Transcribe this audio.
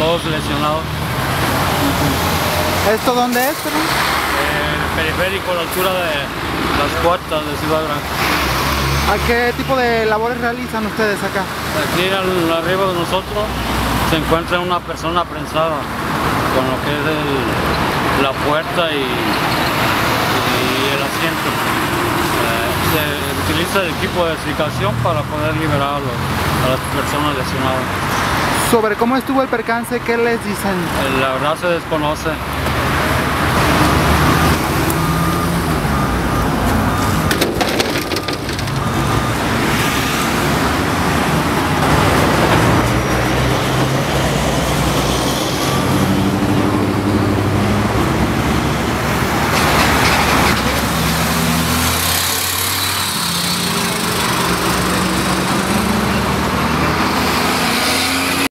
todos lesionados. ¿Esto dónde es? El periférico, a la altura de las puertas de Ciudad Granja. ¿A qué tipo de labores realizan ustedes acá? Aquí arriba de nosotros se encuentra una persona prensada con lo que es la puerta y el asiento. Se utiliza el equipo de explicación para poder liberar a las personas lesionadas. ¿Sobre cómo estuvo el percance? ¿Qué les dicen? La verdad se desconoce.